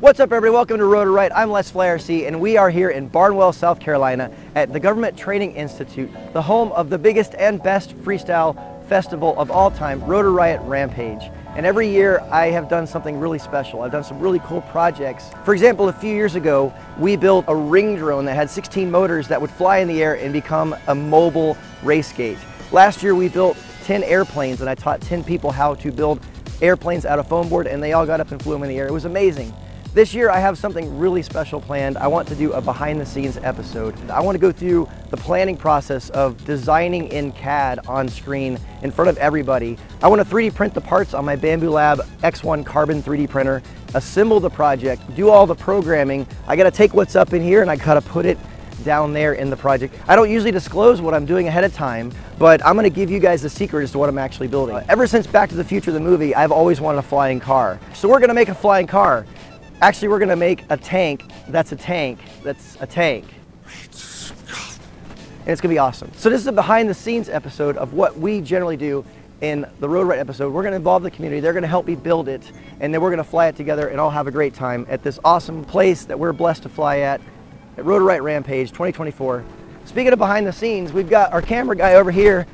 What's up, everybody? Welcome to Rotor Riot. I'm Les Flaherty, and we are here in Barnwell, South Carolina at the Government Training Institute, the home of the biggest and best freestyle festival of all time, Rotor Riot Rampage. And every year I have done something really special. I've done some really cool projects. For example, a few years ago, we built a ring drone that had 16 motors that would fly in the air and become a mobile race gate. Last year, we built 10 airplanes, and I taught 10 people how to build airplanes out of foam board, and they all got up and flew them in the air. It was amazing. This year I have something really special planned. I want to do a behind the scenes episode. I want to go through the planning process of designing in CAD on screen in front of everybody. I want to 3D print the parts on my Bambu Lab X1 Carbon 3D printer, assemble the project, do all the programming. I got to take what's up in here and I got to put it down there in the project. I don't usually disclose what I'm doing ahead of time, but I'm going to give you guys the secret as to what I'm actually building. Ever since Back to the Future, the movie, I've always wanted a flying car. So we're going to make a flying car. Actually, we're gonna make a tank that's a tank that's a tank. And it's gonna be awesome. So this is a behind the scenes episode of what we generally do in the Rotor Riot episode. We're gonna involve the community, they're gonna help me build it, and then we're gonna fly it together and all have a great time at this awesome place that we're blessed to fly at Rotor Riot Rampage 2024. Speaking of behind the scenes, we've got our camera guy over here.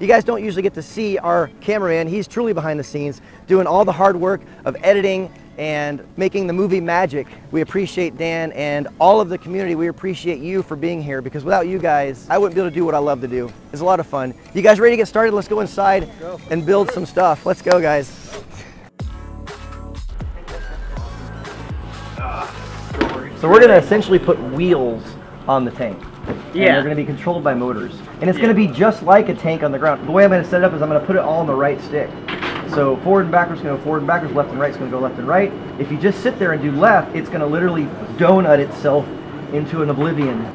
You guys don't usually get to see our cameraman. He's truly behind the scenes, doing all the hard work of editing and making the movie magic. We appreciate Dan and all of the community. We appreciate you for being here, because without you guys, I wouldn't be able to do what I love to do. It's a lot of fun. You guys ready to get started? Let's go inside and build some stuff. Let's go, guys. So we're gonna essentially put wheels on the tank. Yeah. And they're going to be controlled by motors. And it's going to be just like a tank on the ground. The way I'm going to set it up is I'm going to put it all on the right stick. So forward and backwards is going to go forward and backwards, left and right is going to go left and right. If you just sit there and do left, it's going to literally donut itself into an oblivion.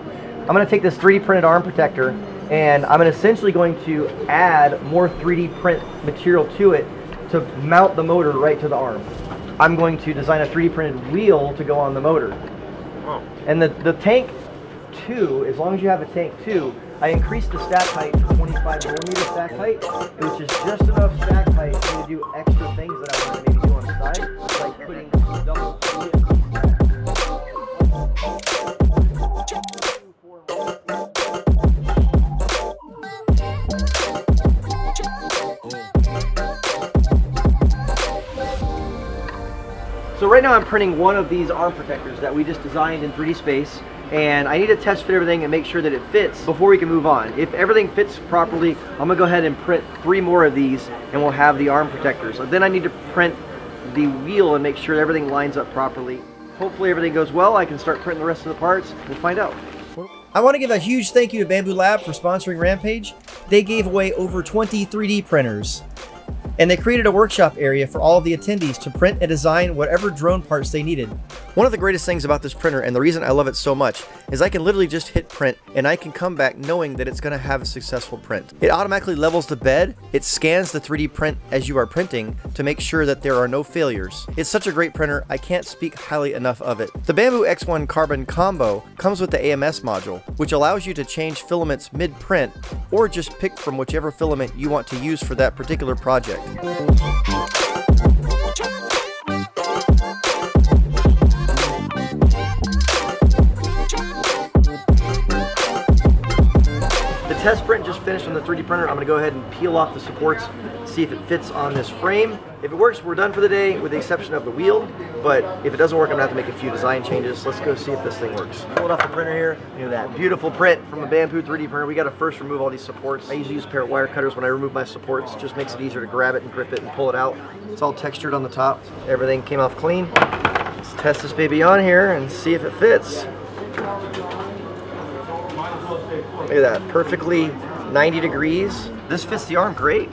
I'm going to take this 3D printed arm protector and I'm essentially going to add more 3D print material to it to mount the motor right to the arm. I'm going to design a 3D printed wheel to go on the motor. Oh. And the tank two, as long as you have a tank two, I increased the stack height to 25 millimeter stack height, which is just enough stack height to do extra things that I want to maybe do on the side, like putting double . So right now I'm printing one of these arm protectors that we just designed in 3D space, and I need to test fit everything and make sure that it fits before we can move on. If everything fits properly, I'm gonna go ahead and print 3 more of these and we'll have the arm protectors. So then I need to print the wheel and make sure everything lines up properly. Hopefully everything goes well. I can start printing the rest of the parts. We'll find out. I want to give a huge thank you to Bambu Lab for sponsoring Rampage. They gave away over 20 3D printers, and they created a workshop area for all of the attendees to print and design whatever drone parts they needed. One of the greatest things about this printer, and the reason I love it so much, is I can literally just hit print and I can come back knowing that it's gonna have a successful print. It automatically levels the bed, it scans the 3D print as you are printing to make sure that there are no failures. It's such a great printer, I can't speak highly enough of it. The Bambu X1 Carbon combo comes with the AMS module, which allows you to change filaments mid-print or just pick from whichever filament you want to use for that particular project. The test print just finished on the 3D printer. I'm going to go ahead and peel off the supports, see if it fits on this frame. If it works, we're done for the day, with the exception of the wheel. But if it doesn't work, I'm going to have to make a few design changes. Let's go see if this thing works. Pulled off the printer here. Look at that beautiful print from a Bambu 3D printer. We got to first remove all these supports. I usually use a pair of wire cutters when I remove my supports. It just makes it easier to grab it and grip it and pull it out. It's all textured on the top. Everything came off clean. Let's test this baby on here and see if it fits. Look at that, perfectly 90 degrees. This fits the arm great.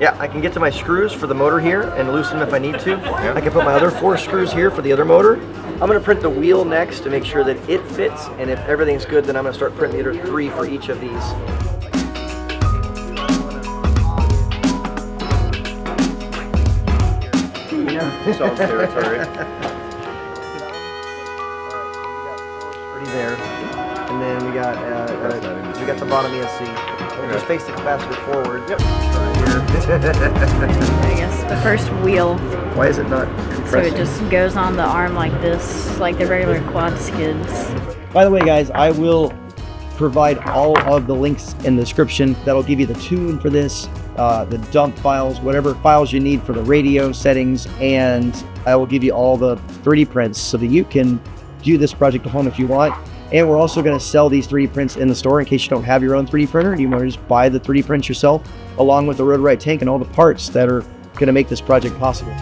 Yeah, I can get to my screws for the motor here and loosen them if I need to. I can put my other 4 screws here for the other motor. I'm gonna print the wheel next to make sure that it fits, and if everything's good, then I'm gonna start printing the other 3 for each of these. So I'm territory. Alright, so we got 4 there, and then we got we got the bottom ESC. We'll just face the capacitor forward. Yep. I guess the first wheel. Why is it not? It's pressing. So it just goes on the arm like this, like the regular quad skids. By the way, guys, I will provide all of the links in the description. That'll give you the tune for this, the dump files, whatever files you need for the radio settings, and I will give you all the 3D prints so that you can do this project at home if you want. And we're also going to sell these 3D prints in the store in case you don't have your own 3D printer and you want to just buy the 3D prints yourself, along with the Rotor Riot tank and all the parts that are going to make this project possible.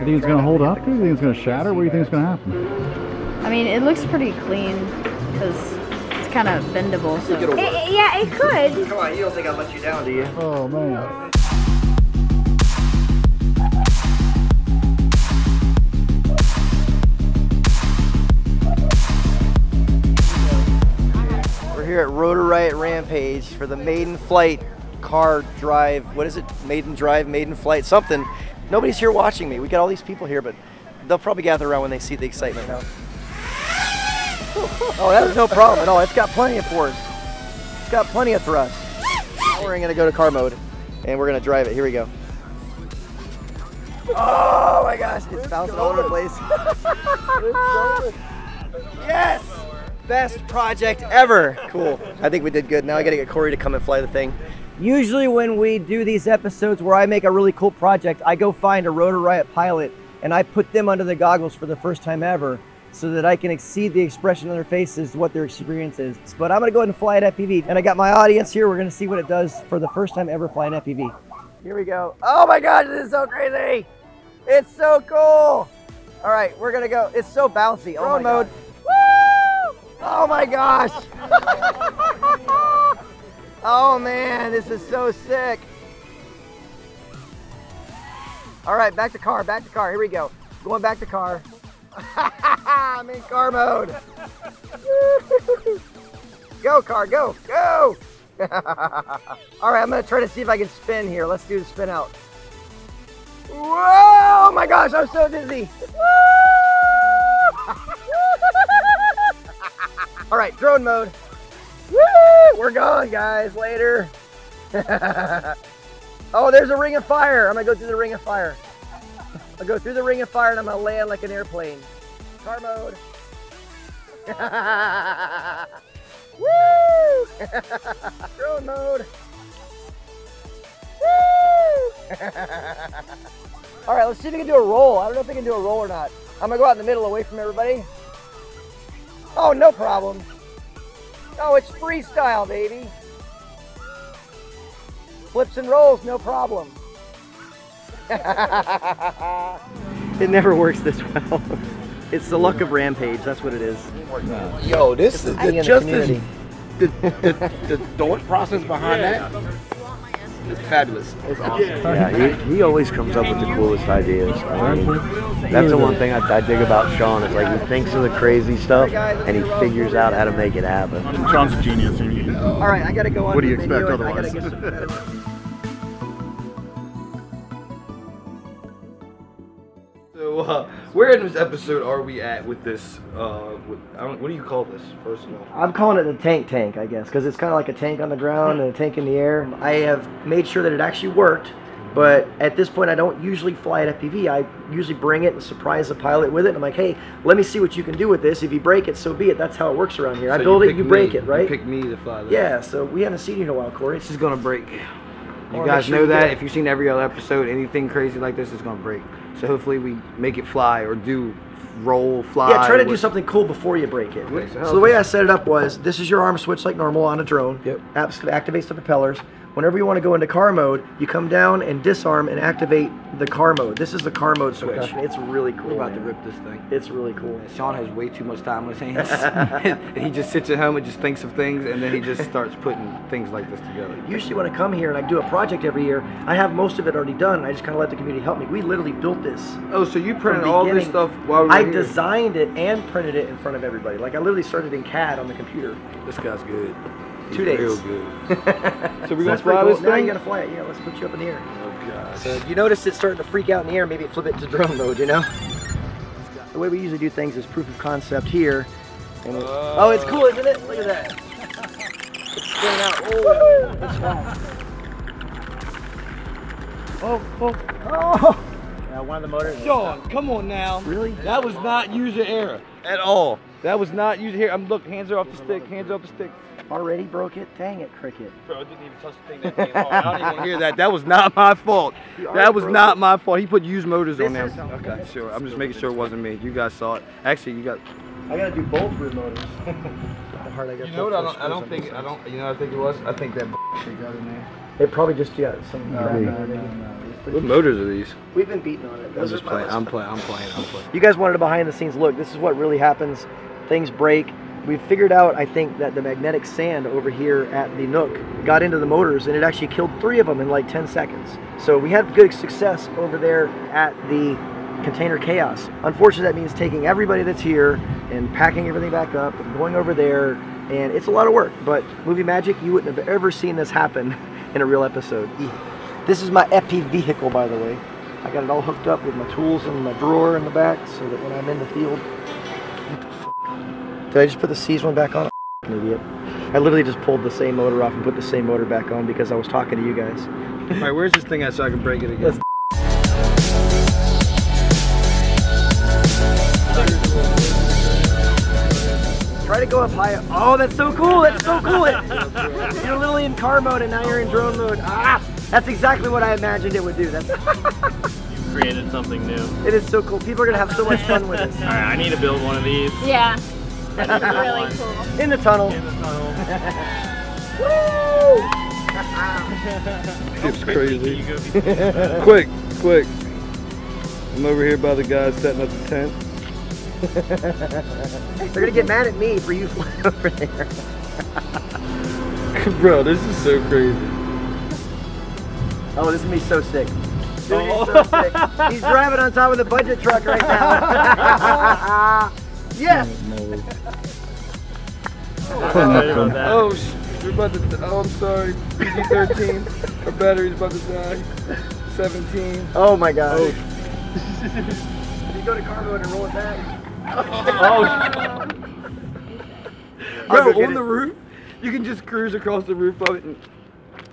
Do you think it's going to hold up? Do you think it's going to shatter? What do you think is going to happen? I mean, it looks pretty clean because it's kind of bendable. So. Yeah, it could. Come on, you don't think I'll let you down, do you? Oh, man. We're here at Rotor Riot Rampage for the maiden flight car drive. What is it? Maiden drive, maiden flight, something. Nobody's here watching me. We got all these people here, but they'll probably gather around when they see the excitement now. Oh, that was no problem at all. It's got plenty of force. It's got plenty of thrust. Now we're going to go to car mode, and we're going to drive it. Here we go. Oh my gosh, it's bouncing all over the place. Yes! Best project ever. Cool. I think we did good. Now I got to get Corey to come and fly the thing. Usually when we do these episodes where I make a really cool project, I go find a Rotor Riot pilot and I put them under the goggles for the first time ever so that I can exceed the expression on their faces, what their experience is. But I'm gonna go ahead and fly an FPV. And I got my audience here. We're gonna see what it does for the first time ever flying an FPV. Here we go. Oh my gosh, this is so crazy. It's so cool. All right, we're gonna go. It's so bouncy. Oh my mode. Woo! Oh my gosh. Oh man, this is so sick. All right, back to car, here we go. Going back to car. I'm in car mode. Go car, go, go. All right, I'm gonna try to see if I can spin here. Let's do the spin out. Whoa, oh my gosh, I'm so dizzy. All right, drone mode. Woo! We're gone, guys. Later. Oh, there's a ring of fire. I'm going to go through the ring of fire. I'll go through the ring of fire, and I'm going to land like an airplane. Car mode. Woo! Drone mode. Woo! All right, let's see if we can do a roll. I don't know if we can do a roll or not. I'm going to go out in the middle away from everybody. Oh, no problem. Oh, it's freestyle, baby. Flips and rolls, no problem. It never works this well. It's the luck of Rampage, that's what it is. Yo, this is just the thought process behind that. It's fabulous. It's awesome. Yeah, he always comes up with the coolest ideas. I mean, that's the one thing I dig about Shawn. It's like he thinks of the crazy stuff and he figures out how to make it happen. Shawn's a genius. All right, I gotta go on. What do you expect otherwise? So, where in this episode are we at with this? What do you call this, first of all? I'm calling it the tank, I guess, because it's kind of like a tank on the ground and a tank in the air. I have made sure that it actually worked, but at this point, I don't usually fly an FPV. I usually bring it and surprise the pilot with it. And I'm like, hey, let me see what you can do with this. If you break it, so be it. That's how it works around here. So I build it, you break it, right? You pick me to fly this. Yeah, so we haven't seen you in a while, Corey. This is going to break. You guys know that. If you've seen every other episode, anything crazy like this is going to break. So hopefully we make it fly or do roll, fly. Yeah, try to do something cool before you break it. Okay, so the way I set it up was, this is your arm switch like normal on a drone. Yep. Activates the propellers. Whenever you want to go into car mode, you come down and disarm and activate the car mode. This is the car mode switch. Okay. It's really cool. We're about to rip this thing. It's really cool. Shawn has way too much time on his hands. And he just sits at home and just thinks of things, and then he just starts putting things like this together. Usually when I come here and I do a project every year, I have most of it already done, and I just kind of let the community help me. We literally built this. Oh, so you printed all this stuff while we were here? I designed it and printed it in front of everybody. Like, I literally started in CAD on the computer. This guy's good. 2 days. Real good. So we're gonna fly this thing? Now you gotta fly it. Yeah, let's put you up in the air. Oh gosh. So if you notice it's starting to freak out in the air, maybe flip it to drone mode, you know? The way we usually do things is proof of concept here. Oh, it's cool, isn't it? Look at that. It's spinning out. Oh, good shot. Oh, oh, oh. One of the motors. Shawn, come on now. Really? That was not user error. At all. That was not user error. Look, hands are off the stick, hands are off the stick. Already broke it? Dang it, Cricket. Bro, I didn't even touch the thing that came off. I don't even hear that. That was not my fault. That was not my fault. He put used motors on there. Okay, sure. I'm just making sure it wasn't me. You guys saw it. Actually, you got... I gotta do both with motors. You know what? I don't think. You know what I think it was? I think that shit got in there. It probably just got some... What motors are these? We've been beating on it. I'm playing. You guys wanted a behind the scenes look. This is what really happens. Things break. We figured out, I think, that the magnetic sand over here at the Nook got into the motors, and it actually killed 3 of them in like 10 seconds. So we had good success over there at the Container Chaos. Unfortunately, that means taking everybody that's here and packing everything back up and going over there, and it's a lot of work. But Movie Magic, you wouldn't have ever seen this happen in a real episode. This is my epi vehicle, by the way. I got it all hooked up with my tools and my drawer in the back so that when I'm in the field... Did I just put the C's1 back on? I'm an idiot. I literally just pulled the same motor off and put the same motor back on because I was talking to you guys. Alright, where's this thing at so I can break it again? Let's try to go up high. Oh, that's so cool! That's so cool! You're literally in car mode and now you're in drone mode. Ah! That's exactly what I imagined it would do. That's You've created something new. It is so cool. People are going to have so much fun with this. All right, I need to build one of these. Yeah. That's really cool. In the tunnel. In the tunnel. Woo! It's crazy. Quick. I'm over here by the guys setting up the tent. They're going to get mad at me for you flying over there. Bro, this is so crazy. Oh, this is going to be so sick. Dude, he's so sick. He's driving on top of the budget truck right now. Yes! Oh, we're about to, oh, I'm sorry. PG-13, our battery's about to die. 17. Oh my God. Oh. You go to car mode and roll it back. Oh. Bro, on the roof, you can just cruise across the roof of it and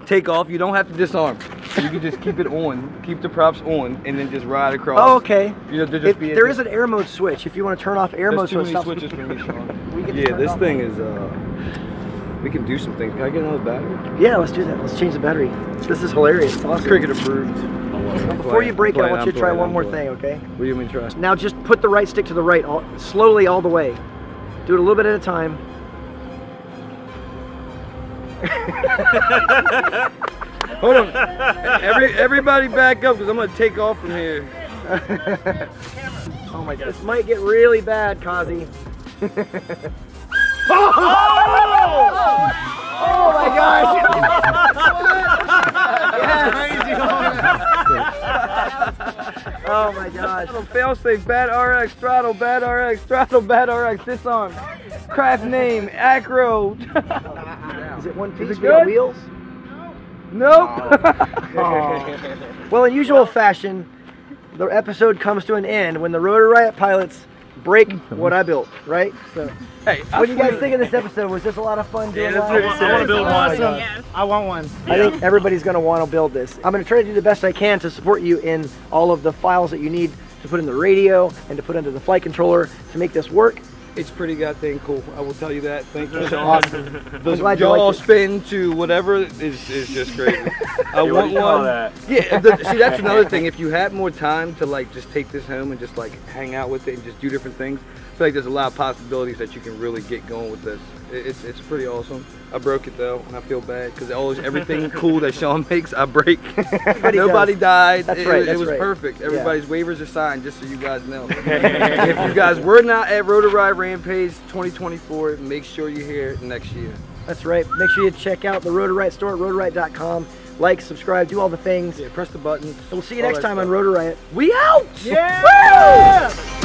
take off. You don't have to disarm. You can just keep it on, keep the props on, and then just ride across. Oh, okay. You know, there is an air mode switch. If you want to turn off air mode, so it stops. There's too many switches for me, Shawn. Yeah, this thing is, we can do some things. Can I get another battery? Yeah, let's do that. Let's change the battery. This is hilarious. It's awesome. Cricket approved. Before you break it, I want you to try one more thing, okay? What do you mean try? Now just put the right stick to the right, slowly all the way. Do it a little bit at a time. Hold on, everybody back up because I'm gonna take off from here. Oh my God, this might get really bad, Kazi. Oh my gosh! Oh my gosh! Fail safe, bad RX, throttle, disarm, craft name, acro. Is it one piece with wheels? Nope. Well, in usual fashion, the episode comes to an end when the Rotor Riot pilots break what I built, right? So, hey, what do you guys think of this episode? Was this a lot of fun? Yeah, I want to build one. Yes. I want one. I think everybody's going to want to build this. I'm going to try to do the best I can to support you in all of the files that you need to put in the radio and to put into the flight controller to make this work. It's pretty goddamn cool. I will tell you that. Thank you, Shawn. The jaw spin to whatever is just crazy. I want one. That? Yeah. See, that's another thing. If you had more time to like just take this home and just like hang out with it and just do different things, I feel like there's a lot of possibilities that you can really get going with this. It's pretty awesome. I broke it though, and I feel bad because everything cool that Shawn makes, I break. Nobody died. That's right. It was perfect. Everybody's waivers are signed, just so you guys know. If you guys were not at Rotor Riot Rampage 2024, make sure you're here next year. That's right. Make sure you check out the Rotor Riot store at rotorriot.com. Like, subscribe, do all the things. Yeah, press the button. And we'll see you next time on Rotor Riot. We out! Yeah! Woo!